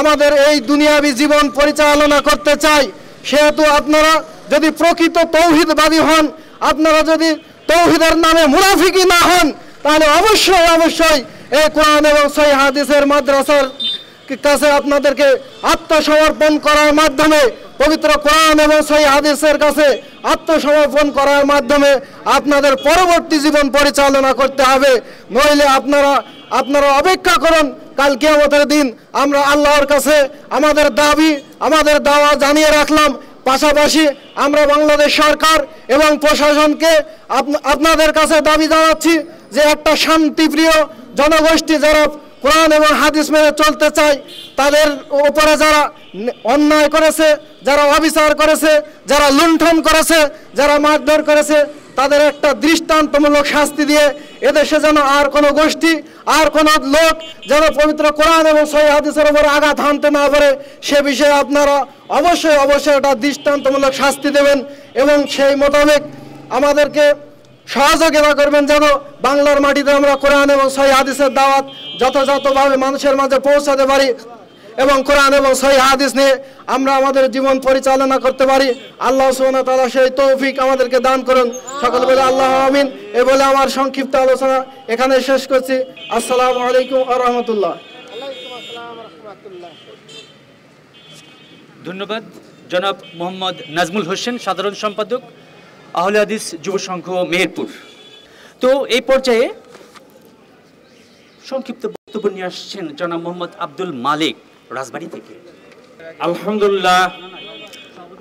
আমাদের এই দুনিয়াবি জীবন পরিচালনা করতে চাই। সেহেতু আপনারা যদি প্রকৃত তাওহীদবাদী হন, আপনারা যদি তাওহীদের নামে মুনাফিকি না হন, তাহলে অবশ্যই অবশ্যই এই কোরআন এবং সহিহ হাদিসের মাদ্রাসার কাছে আপনাদেরকে আত্মসমর্পণ করার মাধ্যমে, পবিত্র কোরআন এবং সহিহ হাদিসের কাছে আত্মসমর্পণ করার মাধ্যমে আপনাদের পরবর্তী জীবন পরিচালনা করতে হবে। নইলে আপনারা অপেক্ষা করুন, কাল কিয়ামতের দিন আমরা আল্লাহর কাছে আমাদের দাবি, আমাদের দাওয়া জানিয়ে রাখলাম। পাশাপাশি আমরা বাংলাদেশ সরকার এবং প্রশাসনকে আপনাদের কাছে দাবি জানাচ্ছি যে একটা শান্তিপ্রিয় জনগোষ্ঠী যারা কোরআন এবং হাদিস মেনে চলতে চায় তাদের উপরে যারা অন্যায় করেছে, যারা অবিচার করেছে, যারা লুণ্ঠন করেছে, যারা মারধর করেছে, তাদের একটা দৃষ্টান্তমূলক শাস্তি দিয়ে এদেশে যেন আর কোনো গোষ্ঠী, আর কোনো লোক যেন পবিত্র কোরআন এবং সহিহ হাদিসের উপর আঘাত হানতে না পারে, সে বিষয়ে আপনারা অবশ্যই অবশ্যই একটা দৃষ্টান্তমূলক শাস্তি দেবেন এবং সেই মোতাবেক আমাদেরকে সহযোগিতা করবেন যেন বাংলার মাটিতে আমরা কোরআন এবং সহিহ হাদিসের দাওয়াত যথাযথভাবে মানুষের মাঝে পৌঁছাতে পারি এবং কোরআন এবং সহিহ হাদিস নিয়ে আমরা আমাদের জীবন পরিচালনা করতে পারি। আল্লাহ সুবহানাহু ওয়া তাআলা সেই তৌফিক আমাদেরকে দান করুন। সকল বলে আল্লাহু আমিন। এ বলে আমার সংক্ষিপ্ত আলোচনা এখানে শেষ করছি। আসসালামু আলাইকুম ওয়া রাহমাতুল্লাহ। ধন্যবাদ জনাব মোহাম্মদ নাজমুল হোসেন, সাধারণ সম্পাদক আহলে হাদিস যুব সংঘ মেহেরপুর। তো এই পর্যায়ে সংক্ষিপ্ত বক্তব্য নিয়ে আসছেন জনাব মোহাম্মদ আব্দুল মালিক, রাজবাড়ী থেকে। আলহামদুলিল্লাহ,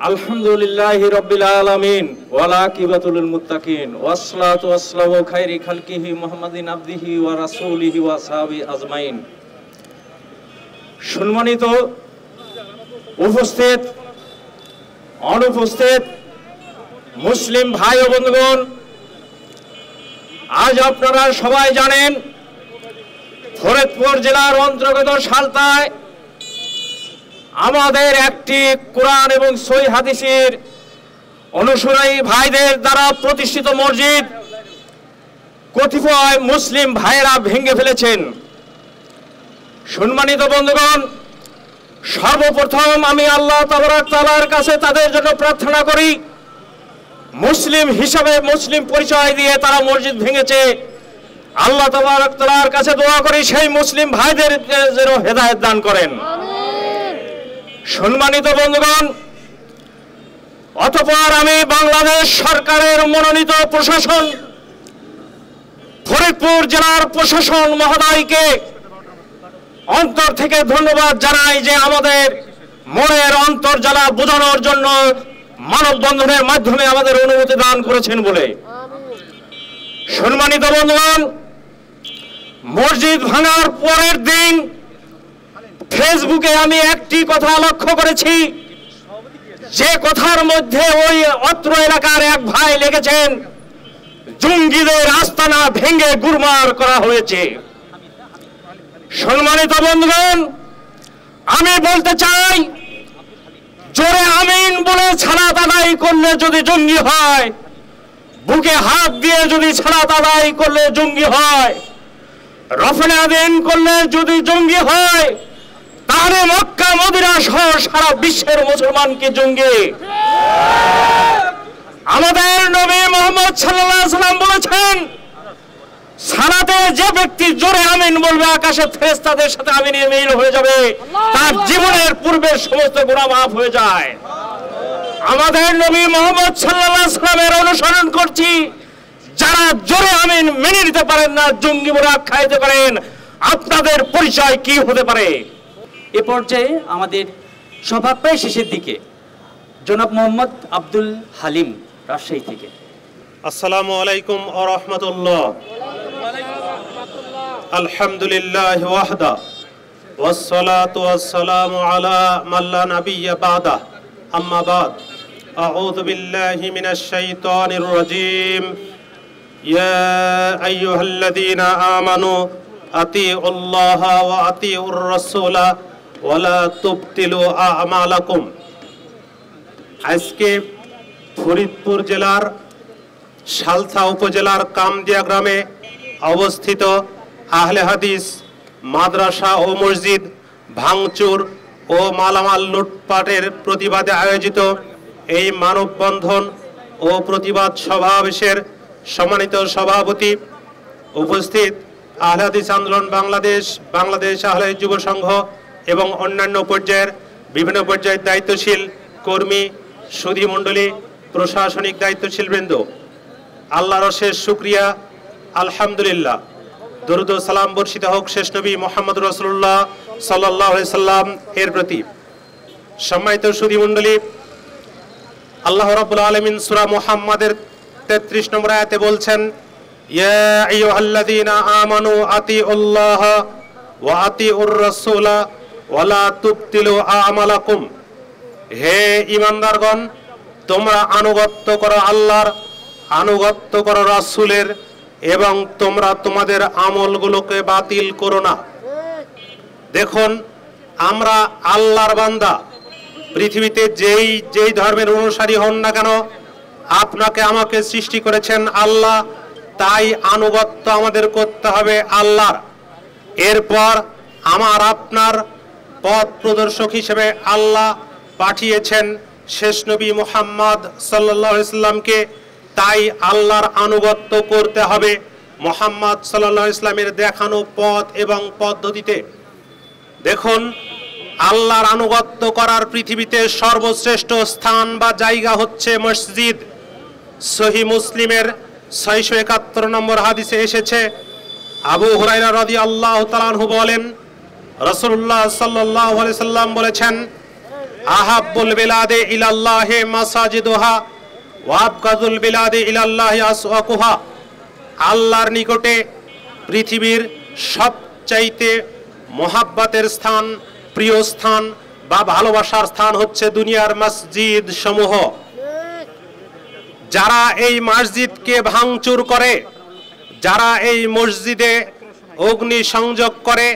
আলহামদুলিল্লাহি রাব্বিল আলামিন ওয়া লাকিবাতুল মুত্তাকিন ওয়াসসালাতু ওয়াসসালামু খায়রি খালকিহি মুহাম্মাদিন আবদিহি ওয়া রাসূলিহি ওয়া সাহাবি আজমাইন। সম্মানিত উপস্থিত, অনুপস্থিত মুসলিম ভাই ও বন্ধুগণ, আজ আপনারা সবাই জানেন ফরিদপুর জেলার অন্তর্গত সালতায় আমাদের একটি কোরআন এবং সহিহ হাদিসের অনুসারী ভাইদের দ্বারা প্রতিষ্ঠিত মসজিদ কতিপয় মুসলিম ভাইরা ভেঙে ফেলেছেন। সম্মানিত বন্ধুগণ, সর্বপ্রথম আমি আল্লাহ তাবারক তাআলার কাছে তাদের জন্য প্রার্থনা করি, মুসলিম হিসাবে মুসলিম পরিচয় দিয়ে তারা মসজিদ ভেঙেছে, আল্লাহ তাবারক তাআলার কাছে দোয়া করি সেই মুসলিম ভাইদের যেন হেদায়েত দান করেন। সম্মানিত বন্ধুগণ, অতঃপর আমি বাংলাদেশ সরকারের মনোনীত প্রশাসন ফরিদপুর জেলার প্রশাসন মহোদয়কে অন্তর থেকে ধন্যবাদ জানাই যে আমাদের মনের অন্তর্জালা বোঝানোর জন্য মানববন্ধনের মাধ্যমে আমাদের অনুমতি দান করেছেন বলে। সম্মানিত বন্ধুগণ, মসজিদ ভাঙার পরের দিন ফেসবুকে আমি একটি কথা লক্ষ্য করেছি, যে কথার মধ্যে ওই অত্র এলাকার এক ভাই লিখেছেন, জঙ্গিদের আস্তানা ভেঙে গুরমার করা হয়েছে। সম্মানিত বন্ধুগণ, আমি বলতে চাই जोरे आमीन बोले छलात आदाय करले यदि जंगी हय बुके हाथ दिए यदि छलात आदाय करले जंगी हय रफना देन करले यदि जंगी हय ताहले मक्का मदिना शहर सारा विश्वेर मुसलमानके जंगी আমাদের নবী মুহাম্মদ সাল্লাল্লাহু আলাইহি সাল্লাম বলেছেন সালাতে যে ব্যক্তি জোরে আমিন বলবে আকাশে ফেরেশতাদের সাথে আমিনের মিল হয়ে যাবে তার জীবনের পূর্বের সমস্ত গুনাহ maaf হয়ে যায় আমাদের নবী মুহাম্মদ সাল্লাল্লাহু আলাইহি সাল্লামের অনুসরণ করছি যারা জোরে আমিন মেনে নিতে পারেন না জঙ্গি বলে আখ্যায়িত করেন আপনাদের পরিচয় কি হতে পারে এই পর্যায়ে আমাদের সভা প্রায় শেষের দিকে জনাব মোহাম্মদ আব্দুল হালিম রাজশাহী থেকে আসসালামু আলাইকুম ওয়া রাহমাতুল্লাহ ওয়া আলাইকুম রাহমাতুল্লাহ আলহামদুলিল্লাহি ওয়াহদা ওয়াস সালাতু ওয়াস সালামু আলা মান লা নাবিয়্যা বাদা আম্মা বাদ আউযু বিল্লাহি মিনাশ শাইতানির রাজীম ইয়া আইয়ুহাল্লাযীনা আমানু আতিউল্লাহা ওয়া আতিউর রাসূলা ওয়া লা তুবতিলু আমালাকুম आज के फरिदपुर जिलार शालथा उपजेलार कामदिया ग्रामे अवस्थित आहले हादिस माद्रासा ओ मस्जिद भांगचुर ओ मालामाल लुटपाटेर प्रतिबादे आयोजित एई मानवबंधन ओ प्रतिबाद सभावेशेर सम्मानित सभापति उपस्थित आहले हादिस आंदोलन बांग्लादेश बांग्लादेश आहले जुब संघ एवं अन्यान्य पर्यायर विभिन्न पर्यायर दायित्वशील कर्मी सुधी मंडली प्रशासनिक दायित्वशील बृंद आल्लाहर शेष शुक्रिया अल्हम्दुलिल्लाह दुरूद ओ सलाम बर्षित होक शेष नबी मुहम्मद रसूलुल्लाह सल्लल्लाहु अलैहि सल्लाम एर प्रति सम्मानित सुधी मंडली आल्लाह रब्बुल आलमीन सूरा मुहम्मदेर 33 नम्बर आयते बोलছেন या আইয়ুহাল্লাযীনা আমানু আতিউল্লাহ ওয়া আতিউর রাসূল ওয়া লা তুবতিলু আমালাকুম हे ईमानदारगण तोमरा आनुगत्य करो आल्लाहर आनुगत्य करो रसूलेर एवं तोमरा तोमादेर आमलगुलोके बातिल करो ना देखुन आमरा आल्लाहर बान्दा पृथिवीते जेई जेई धर्मेर अनुसारी हन ना केन आपनाके आमाके सृष्टि करेछेन आल्लाह ताई आनुगत्य आमादेर करते होबे आल्लाहर एरपर आमार आपनार पथ प्रदर्शक हिसेबे आल्लाह पाठिয়েছেন শেষ নবী মুহাম্মদ সাল্লাল্লাহু আলাইহি সাল্লামকে তাই আল্লাহর আনুগত্য করতে হবে মুহাম্মদ সাল্লাল্লাহু আলাইহি সাল্লামের দেখানো পথ এবং পদ্ধতিতে দেখুন আল্লাহর আনুগত্য করার পৃথিবীতে সর্বশ্রেষ্ঠ স্থান বা জায়গা হচ্ছে মসজিদ সহিহ মুসলিমের 671 নম্বর হাদিসে এসেছে আবু হুরায়রা রাদিয়াল্লাহু তাআলা আনহু বলেন রাসূলুল্লাহ সাল্লাল্লাহু আলাইহি সাল্লাম বলেছেন আহাবুল বিলাদে ইলাল্লাহি মাসাজিদুহা ওয়া আবগাদুল বিলাদে ইলাল্লাহি আসওয়াকুহা আল্লাহর নিকটে পৃথিবীর সবচাইতে মহব্বতের স্থান প্রিয় স্থান বা ভালোবাসার স্থান হচ্ছে দুনিয়ার মসজিদ সমূহ যারা এই মসজিদকে ভাঙচুর করে যারা এই মসজিদে অগ্নি সংযোগ করে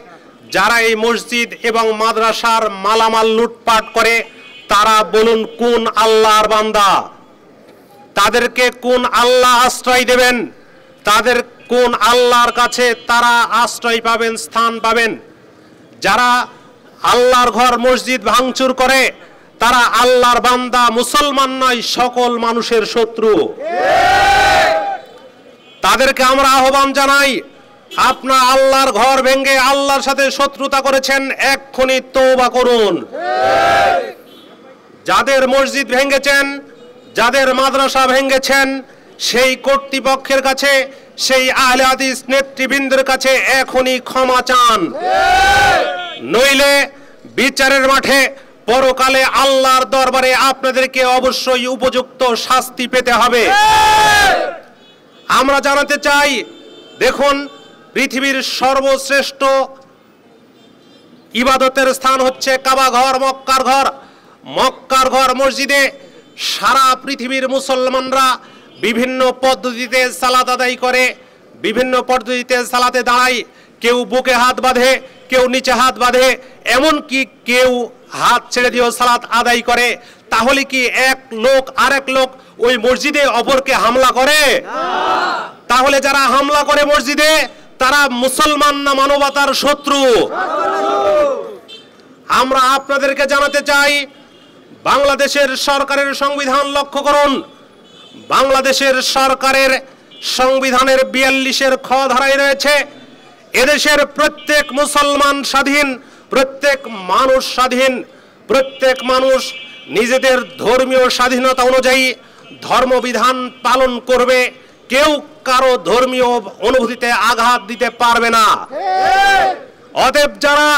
যারা এই মসজিদ এবং মাদ্রাসার মালামাল লুটপাট করে তারা বলুন কোন আল্লাহর বান্দা তাদেরকে কোন আল্লাহ আশ্রয় দেবেন তাদের কোন আল্লাহর কাছে তারা আশ্রয় পাবেন স্থান পাবেন যারা আল্লাহর ঘর মসজিদ ভাঙচুর করে তারা আল্লাহর বান্দা মুসলমান নয় সকল মানুষের শত্রু তাদেরকে আমরা আহ্বান জানাই अपना आल्लार घर भेंगे आल्लार साथे शत्रुता करेछेन एखुनी तौबा करुन जादेर मस्जिद भेंगेछेन जादेर माद्रासा भेंगेछेन सेई कर्तृपक्षेर काछे सेई आहले हादिस नेतृबृंदेर काछे एखुनी क्षमा चान नइले विचारेर माठे परकाले आल्लार दरबारे आपनादेरके अवश्यई उपयुक्त शास्ति पेते हबे आमरा जानाते चाई देखुन পৃথিবীর সর্বশ্রেষ্ঠ ইবাদতের স্থান হচ্ছে কাবা ঘর মক্কার ঘর মসজিদে সারা পৃথিবীর মুসলমানরা বিভিন্ন পদ্ধতিতে সালাত আদায় করে বিভিন্ন পদ্ধতিতে সালাতে দাঁড়ায় কেউ বুকে হাত বাঁধে কেউ নিচে হাত বাঁধে এমন কি কেউ हाथ छेड़े दिए सालात आदाय करे ताहले कि एक लोक आरेक लोक ओई मस्जिदे अपरके हमला करे ना। ताहले जारा हमला करे मस्जिदे तारा मुसलमान ना मानवतार शत्रु। आमरा आपनादेरके जानाते चाई बांग्लादेशेर सरकारेर संविधान लक्ष्य करुन। बांग्लादेशेर सरकारेर संविधानेर 42 ख धाराय रयेछे एदेशेर प्रत्येक मुसलमान स्वाधीन, प्रत्येक मानुष स्वाधीन, प्रत्येक मानुष निजेदेर धर्मीय स्वाधीनता अनुयायी धर्म विधान पालन करबे। केउ कारो धर्मीय अनुभूतिते आघात दिते पारबे ना। अतएव जारा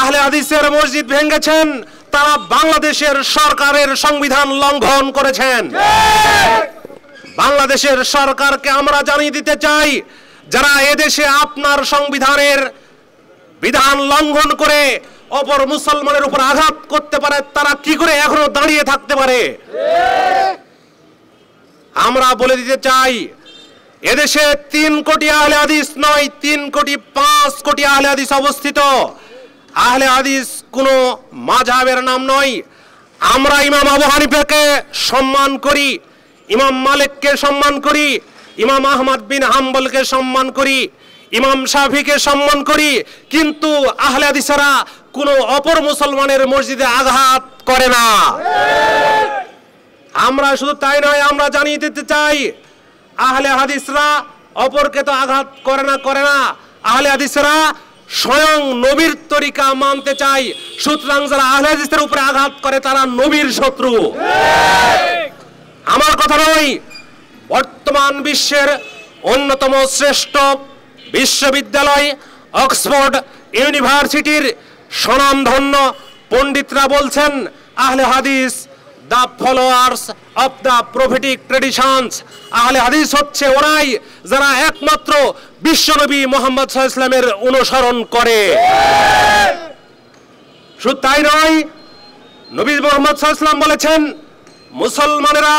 आहले हादिसेर मस्जिद भेंगेछेन तारा बांग्लादेशेर सरकारेर संविधान लंघन करेछेन। बांग्लादेशेर सरकारके आमरा जानिये दिते चाई যারা এদেশে আপনার সংবিধানের বিধান লঙ্ঘন করে অপর মুসলমানের উপর আঘাত করতে পারে তারা কি করে এখনো দাঁড়িয়ে থাকতে পারে? আমরা বলে দিতে চাই এদেশে 3 কোটি আহলে হাদিস নয়, 3 কোটি 5 কোটি আহলে হাদিস অবস্থিত। আহলে হাদিস কোনো মাযহাবের নাম নয়। আমরা ইমাম আবু হানিফাকে সম্মান করি, ইমাম মালিককে সম্মান করি, ইমাম আহমদ বিন হাম্বলকে সম্মান করি, ইমাম শাফিকে সম্মান করি, কিন্তু আহলে হাদিসরা কোনো অপর মুসলমানের মসজিদে আঘাত করে না। আমরা শুধু তাই নয়, আমরা জানিয়ে দিতে চাই আহলে হাদিসরা অপরকে তো আঘাত করে না। আহলে হাদিসরা স্বয়ং নবীর তরিকা মানতে চাই। সুতরাং যারা আহলে হাদিসের উপরে আঘাত করে তারা নবীর শত্রু। আমার কথা নয়, बर्तमान विश्वेर अन्यतम श्रेष्ठ विश्वविद्यालय अक्सफोर्ड यूनिभार्सिटीर स्वनामधन्य पंडितरा बोलছেন Ahle Hadith the followers of the prophetic traditions. Ahle Hadith হচ্ছে ওরাই যারা একমাত্র বিশ্বনবী মুহাম্মদ সাল্লাল্লাহু আলাইহি ওয়াসাল্লামের অনুসরণ করে। শুধু তাই নয়, নবী মুহাম্মদ সাল্লাল্লাহু আলাইহি ওয়াসাল্লাম বলেছেন মুসলমানেরা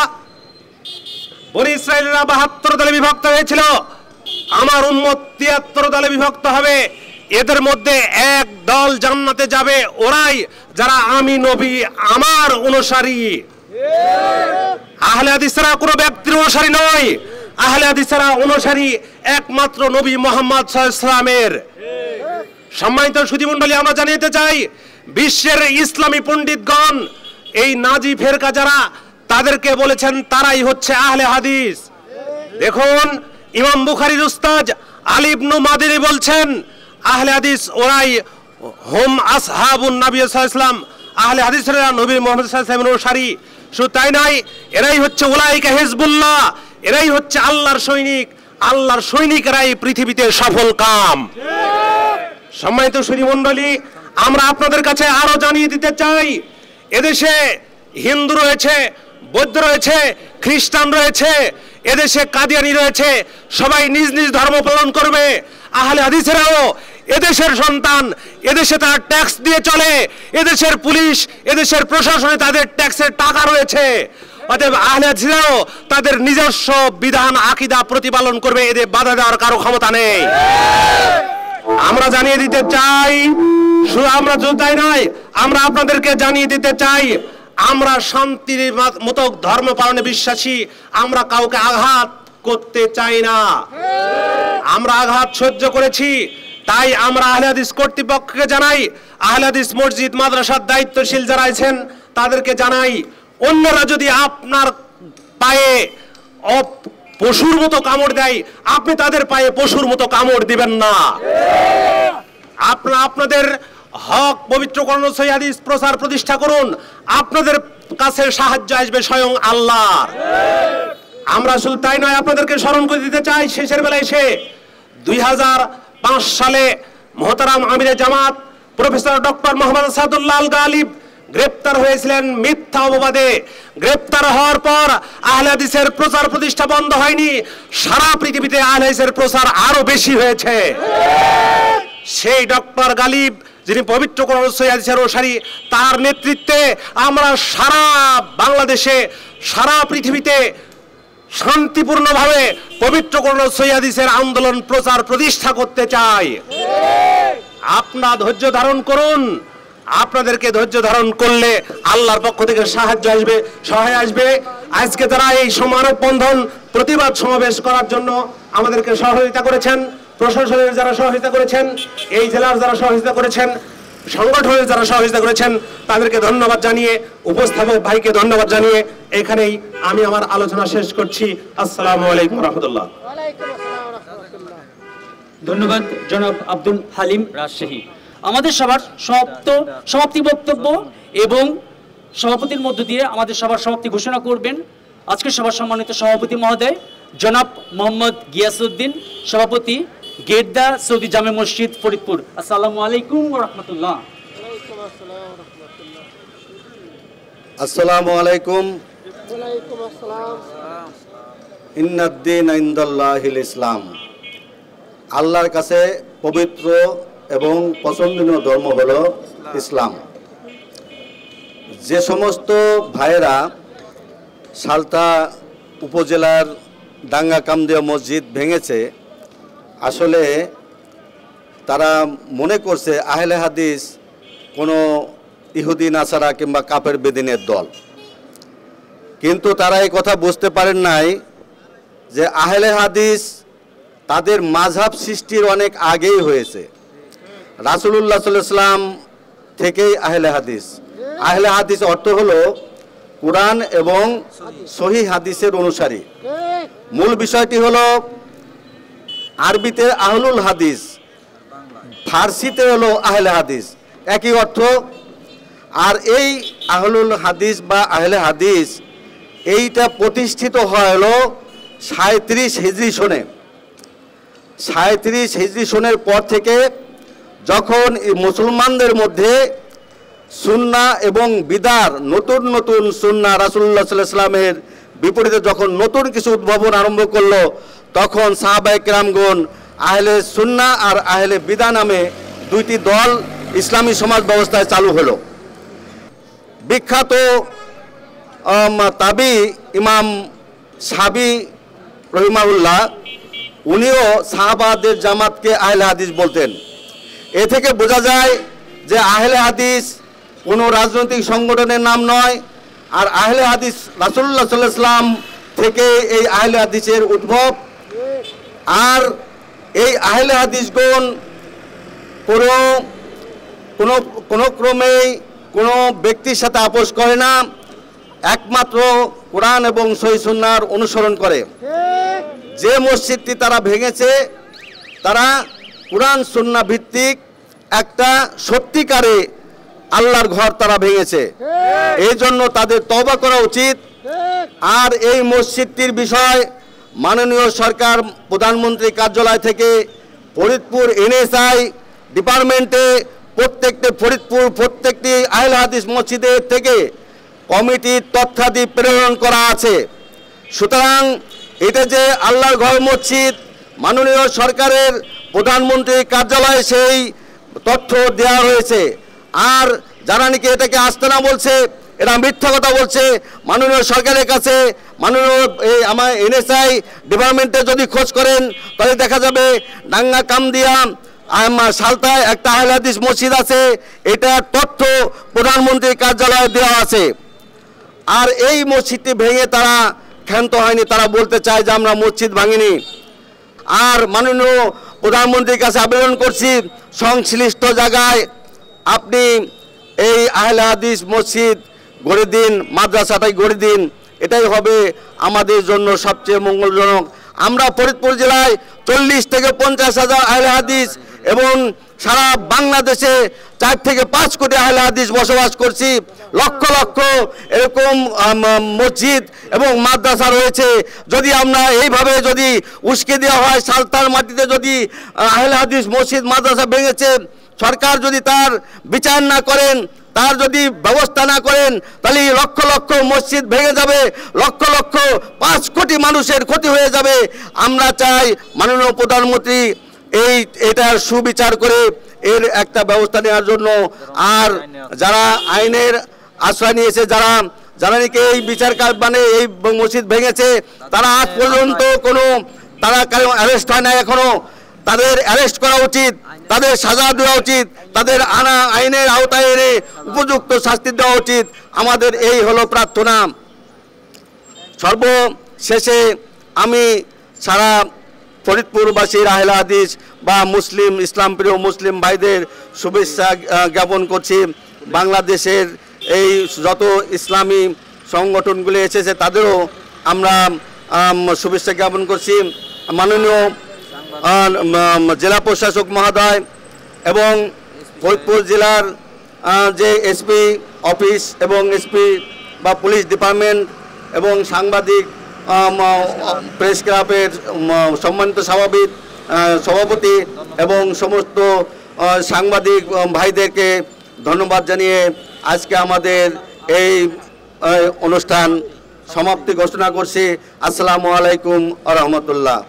বনি ইসরাইলরা ৭২ দলে বিভক্ত হয়েছিল, আমার উম্মত ৭৩ দলে বিভক্ত হবে। এদের মধ্যে এক দল জান্নাতে যাবে, ওরাই যারা আমি নবী আমার অনুসারী। আহলে হাদিসরা কোনো ব্যক্তির অনুসারী নয়, আহলে হাদিসরা অনুসারী একমাত্র নবী মুহাম্মদ সাল্লাল্লাহু আলাইহি ওয়াসাল্লামের। সম্মানিত সুধীমণ্ডলী, আমরা জানিতে চাই বিশ্বের ইসলামী পণ্ডিতগণ এই নাজি ফেরকা যারা তাদেরকে বলেছেন তারাই হচ্ছে আহলে হাদিস। দেখুন ইমাম বুখারীর উস্তাদ আলী ইবনে মাদানি বলছেন আহলে হাদিস ওরাই হুম আসহাবুন নবী সাল্লাল্লাহু আলাইহি ওয়াসাল্লাম। আহলে হাদিসরা নবী মুহাম্মদ সাল্লাল্লাহু আলাইহি ওয়াসাল্লামের অনুসারী। শুধু তাই নয়, এরাই হচ্ছে উলাইকা হিজবুল্লাহ, এরাই হচ্ছে আল্লাহর সৈনিক। আল্লাহর সৈনিকরাই পৃথিবীতে সফল কাম। সম্মানিত সুধীমণ্ডলী, আমরা আপনাদের কাছে আরো জানিয়ে দিতে চাই এদেশে হিন্দু রয়েছে, বৌদ্ধ রয়েছে, খ্রিস্টান রয়েছে, এদেশে কাদিয়ানি রয়েছে, সবাই নিজ নিজ ধর্ম পালন করবে। আহলে হাদিসরাও এদেশের সন্তান, এদেশে তারা ট্যাক্স দিয়ে চলে, এদেশের পুলিশ, এদেশের প্রশাসনে তাদের ট্যাক্সের টাকা রয়েছে। অতএব আহলে হাদিসরাও তাদের নিজস্ব বিধান আকীদা প্রতিপালন করবে, এদের বাধা দেওয়ার কারো ক্ষমতা নেই। আমরা জানিয়ে দিতে চাই, শুধু আমরা জোতাই নয়, আমরা আপনাদেরকে জানিয়ে দিতে চাই আমরা শান্তির মতক ধর্ম পালনে বিশ্বাসী। আমরা কাউকে আঘাত করতে চাই না। আমরা আঘাত সহ্য করেছি, তাই আমরা আহলে হাদিস কর্তৃপক্ষকে জানাই, আহলে হাদিস মসজিদ মাদ্রাসার দায়িত্বশীল যারা আছেন তাদেরকে জানাই, অন্যরা যদি আপনার পায়ে পশুর মতো কামড় দেয় আপনি তাদের পায়ে পশুর মতো কামড় দিবেন না। আপনাদের হক পবিত্রকরণ সহিহ হাদিস প্রচার প্রতিষ্ঠা করুন, আপনাদের কাছে সাহায্য আসবে স্বয়ং আল্লাহ। আমরা শুধু তাই নয়, আপনাদেরকে স্মরণ করে দিতে চাই শেষের বেলায় এসে 2005 সালে মোহতারাম আমিরে জামাত প্রফেসর ডক্টর মোহাম্মদ আসাদুল্লাহ আল গালিব গ্রেপ্তার হয়েছিলেন মিথ্যা অপবাদে। গ্রেপ্তার হওয়ার পর আহলে হাদিসের প্রচার প্রতিষ্ঠা বন্ধ হয়নি, সারা পৃথিবীতে আহলে হাদিসের প্রচার আরো বেশি হয়েছে। সেই ডক্টর গালিব যিনি পবিত্র কোরআন সহিহ হাদিসের অনুসারী, তার নেতৃত্বে আমরা সারা বাংলাদেশে সারা পৃথিবীতে শান্তিপূর্ণভাবে পবিত্র কোরআন সহিহ হাদিসের আন্দোলন প্রচার প্রতিষ্ঠা করতে চাই। আপনারা ধৈর্য ধারণ করুন। আপনাদের के ধৈর্য ধারণ করলে আল্লাহর পক্ষ থেকে সাহায্য আসবে সহায় আসবে আজকে যারা এই সমারোহ বন্ধন প্রতিবাদ সমাবেশ করার জন্য আমাদেরকে সহযোগিতা করেছেন প্রশাসনের যারা সহযোগিতা করেছেন এই জেলার যারা সহযোগিতা করেছেন সংগঠনের যারা সহযোগিতা করেছেন তাদেরকে ধন্যবাদ জানিয়ে উপস্থাপক ভাইকে ধন্যবাদ জানিয়ে এখানেই আমি আমার আলোচনা শেষ করছি আসসালামু আলাইকুম ওয়া রাহমাতুল্লাহ ওয়া আলাইকুম আসসালাম ওয়া রাহমাতুল্লাহ ধন্যবাদ জনাব আব্দুল হালিম রাজশাহী আমাদের সবার সমাপ্তি বক্তব্য এবং সভাপতির মধ্য দিয়ে আমাদের সবার সমাপ্তি ঘোষণা করবেন আজকে সবার সম্মানিত সভাপতি মহোদয় জনাব মোহাম্মদ গিয়াসউদ্দিন সভাপতি গেটদা সৌদি জামে মসজিদ ফরিদপুর আসসালামু আলাইকুম ওয়া রাহমাতুল্লাহ আসসালামু আলাইকুম ওয়া আলাইকুম আসসালাম ইন্নাদ দীন ইনদাল্লাহিল ইসলাম আল্লাহর কাছে পবিত্র এবং পছন্দনীয় ধর্ম হলো ইসলাম যে সমস্ত ভাইরা সালতা উপজেলার ডাঙ্গা কামদিয়া মসজিদ ভেঙেছে আসলে তারা মনে করছে আহলে হাদিস কোনো ইহুদি নাসারা কিংবা কাফের বেদিনের দল কিন্তু তারা এই কথা বুঝতে পারেন নাই যে আহলে হাদিস তাদের মাযহাব সৃষ্টির অনেক আগেই হয়েছে রাসূলুল্লাহ সাল্লাল্লাহু আলাইহি ওয়াসাল্লাম থেকেই আহলে হাদিস অর্থ হলো কুরআন এবং সহিহ হাদিসের অনুসারী মূল বিষয়টি হলো আরবিতে আহলুল হাদিস ফার্সিতে হলো আহলে হাদিস একই অর্থ আর এই আহলুল হাদিস বা আহলে হাদিস এইটা প্রতিষ্ঠিত হলো 37 হিজরি সনে 37 হিজরি সনের পর থেকে যখন মুসলমানদের মধ্যে সুন্নাহ এবং বিদআর নতুন নতুন সুন্নাহ রাসূলুল্লাহ সাল্লাল্লাহু আলাইহি ওয়াসাল্লামের বিপরীতে যখন নতুন কিছু উদ্ভাবন আরম্ভ করলো তখন সাহাবায়ে কেরামগণ আহলে সুন্নাহ আর আহলে বিদআ নামে দুইটি দল ইসলামী সমাজ ব্যবস্থায় চালু হলো বিখ্যাত তাবি ইমাম সাবি রহিমাহুল্লাহ উনিও সাহাবাদের জামাতকে আহলে হাদিস বলতেন এ থেকে বোঝা যায় যে আহলে হাদিস কোনো রাজনৈতিক সংগঠনের নাম নয় আর আহলে হাদিস রাসূলুল্লাহ সাল্লাল্লাহু আলাইহি ওয়াসাল্লাম থেকে এই আহলে হাদিসের উদ্ভব আর এই আহলে হাদিসগণ কোনো ক্রমেই কোনো ব্যক্তির সাথে আপোষ করে না একমাত্র কুরআন এবং সহিহ সুন্নাহর অনুসরণ করে যে মসজিদটি তারা ভেঙেছে তারা কুরআন সুন্নাহ ভিত্তিক একটা সত্যিকারে আল্লাহর ঘর তারা ভেঙেছে এই জন্য তাদের তওবা করা উচিত আর এই মসজিদটির বিষয় মাননীয় সরকার প্রধানমন্ত্রী কার্যালয় থেকে ফরিদপুর NSI ডিপার্টমেন্টে প্রত্যেকটি ফরিদপুর প্রত্যেকটি আহলে হাদিস মসজিদের থেকে কমিটির তথ্যাদি প্রেরণ করা আছে সুতরাং এটা যে আল্লাহর ঘর মসজিদ মাননীয় সরকারের প্রধানমন্ত্রী কার্যালয়ে সেই তথ্য দেওয়া হয়েছে আর যারা নাকি এটাকে আস্তানা বলছে এরা মিথ্যা কথা বলছে মাননীয় সরকারের কাছে মাননীয় এই আমার NSI ডিপার্টমেন্টে যদি খোঁজ করেন তাহলে দেখা যাবে ডাঙ্গা কামদিয়া আমার সালতায় একটা আহলে হাদিস মসজিদ আছে এটার তথ্য প্রধানমন্ত্রীর কার্যালয়ে দেওয়া আছে আর এই মসজিদটি ভেঙে তারা ক্ষান্ত হয়নি তারা বলতে চায় যে আমরা মসজিদ ভাঙিনি আর মাননীয় প্রধানমন্ত্রীর কাছে আবেদন করছি সংশ্লিষ্ট জায়গায় আপনি এই আহলে হাদিস মসজিদ গড়ে দিন মাদ্রাসাটাই গড়ে দিন এটাই হবে আমাদের জন্য সবচেয়ে মঙ্গলজনক আমরা ফরিদপুর জেলায় 40 থেকে 50 হাজার আহলে হাদিস এবং সারা বাংলাদেশে 4 থেকে 5 কোটি আহলে হাদিস বসবাস করছি লক্ষ লক্ষ এরকম মসজিদ এবং মাদ্রাসা রয়েছে যদি আমরা এইভাবে যদি উস্কে দেওয়া হয় সালতার মাটিতে যদি আহলে হাদিস মসজিদ মাদ্রাসা ভেঙেছে সরকার যদি তার বিচার না করেন তার যদি ব্যবস্থা না করেন তাহলে লক্ষ লক্ষ মসজিদ ভেঙে যাবে লক্ষ লক্ষ 5 কোটি মানুষের ক্ষতি হয়ে যাবে আমরা চাই মাননীয় প্রধানমন্ত্রী এটার সুবিচার করে এর একটা ব্যবস্থা নেওয়ার জন্য আর যারা আইনের আশ্রয় নিয়েছে যারা নাকি এই বিচার মানে এই মসজিদ ভেঙেছে তারা আজ পর্যন্ত কোনো তারা অ্যারেস্ট হয় না এখনো তাদের অ্যারেস্ট করা উচিত, তাদের সাজা দেওয়া উচিত, তাদের আনা আইনের আওতায় এনে উপযুক্ত শাস্তি দেওয়া উচিত। আমাদের এই হলো প্রার্থনা। সর্বশেষে আমি সারা ফরিদপুরবাসীর আহলে হাদিস বা মুসলিম ইসলাম প্রিয় মুসলিম ভাইদের শুভেচ্ছা জ্ঞাপন করছি। বাংলাদেশের এই যত ইসলামী সংগঠনগুলি এসেছে তাদেরও আমরা শুভেচ্ছা জ্ঞাপন করছি। মাননীয় জেলা প্রশাসক মহোদয় এবং ফরিদপুর জেলার যে এসপি অফিস এবং এসপি বা পুলিশ ডিপার্টমেন্ট এবং সাংবাদিক প্রেস ক্লাবের সম্মানিত সভাপতি এবং সমস্ত সাংবাদিক ভাইদেরকে ধন্যবাদ জানিয়ে আজকে আমাদের এই অনুষ্ঠান সমাপ্তি ঘোষণা করছি। আসসালামু আলাইকুম ওয়া রাহমাতুল্লাহ।